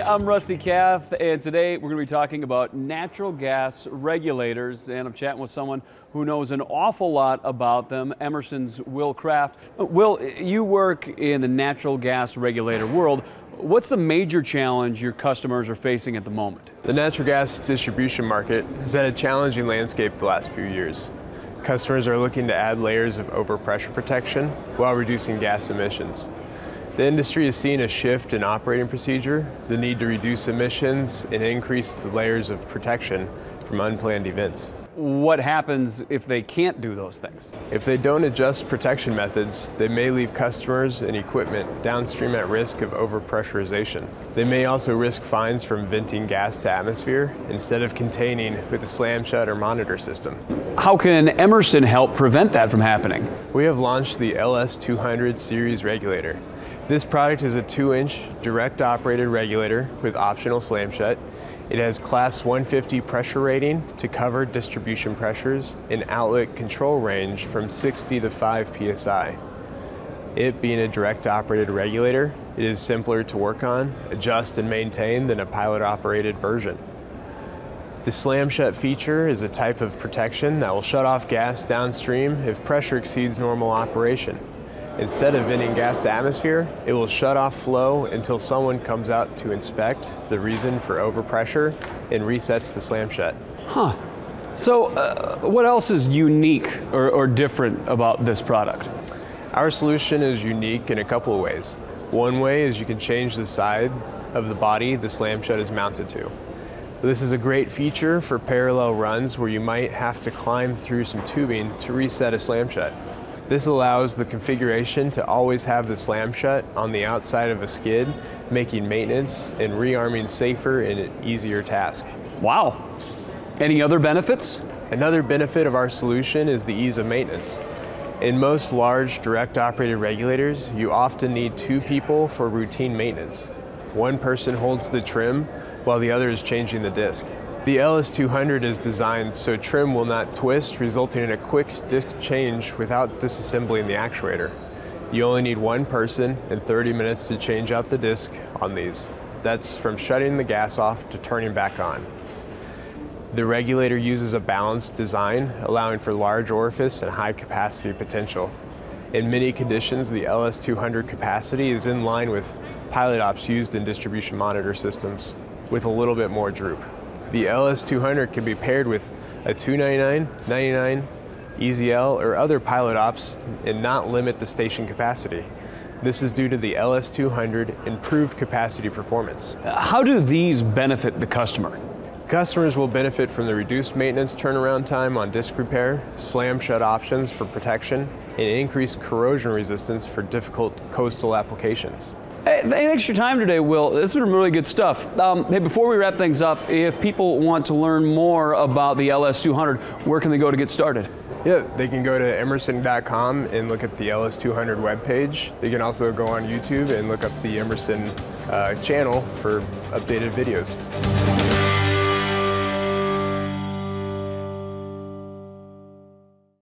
Hey, I'm Rusty Kath, and today we're going to be talking about natural gas regulators, and I'm chatting with someone who knows an awful lot about them, Emerson's Will Kraft. Will, you work in the natural gas regulator world. What's the major challenge your customers are facing at the moment? The natural gas distribution market has had a challenging landscape the last few years. Customers are looking to add layers of overpressure protection while reducing gas emissions. The industry has seen a shift in operating procedure, the need to reduce emissions and increase the layers of protection from unplanned events. What happens if they can't do those things? If they don't adjust protection methods, they may leave customers and equipment downstream at risk of overpressurization. They may also risk fines from venting gas to atmosphere instead of containing with a slam shut or monitor system. How can Emerson help prevent that from happening? We have launched the LS200 series regulator. This product is a 2-inch direct operated regulator with optional slam shut. It has class 150 pressure rating to cover distribution pressures and outlet control range from 60 to 5 PSI. It being a direct operated regulator, it is simpler to work on, adjust and maintain than a pilot operated version. The slam shut feature is a type of protection that will shut off gas downstream if pressure exceeds normal operation. Instead of venting gas to atmosphere, it will shut off flow until someone comes out to inspect the reason for overpressure and resets the slam shut. Huh. So what else is unique or different about this product? Our solution is unique in a couple of ways. One way is you can change the side of the body the slam shut is mounted to. This is a great feature for parallel runs where you might have to climb through some tubing to reset a slam shut. This allows the configuration to always have the slam shut on the outside of a skid, making maintenance and rearming safer and an easier task. Wow. Any other benefits? Another benefit of our solution is the ease of maintenance. In most large direct operated regulators, you often need two people for routine maintenance. One person holds the trim while the other is changing the disc. The LS200 is designed so trim will not twist, resulting in a quick disc change without disassembling the actuator. You only need one person and 30 minutes to change out the disc on these. That's from shutting the gas off to turning back on. The regulator uses a balanced design, allowing for large orifice and high capacity potential. In many conditions, the LS200 capacity is in line with pilot ops used in distribution monitor systems, with a little bit more droop. The LS200 can be paired with a 299, 99, EZL, or other pilot ops and not limit the station capacity. This is due to the LS200 improved capacity performance. How do these benefit the customer? Customers will benefit from the reduced maintenance turnaround time on disc repair, slam shut options for protection, and increased corrosion resistance for difficult coastal applications. Hey, thanks for your time today, Will. This has been really good stuff. Hey, before we wrap things up, if people want to learn more about the LS200, where can they go to get started? Yeah, they can go to emerson.com and look at the LS200 webpage. They can also go on YouTube and look up the Emerson channel for updated videos.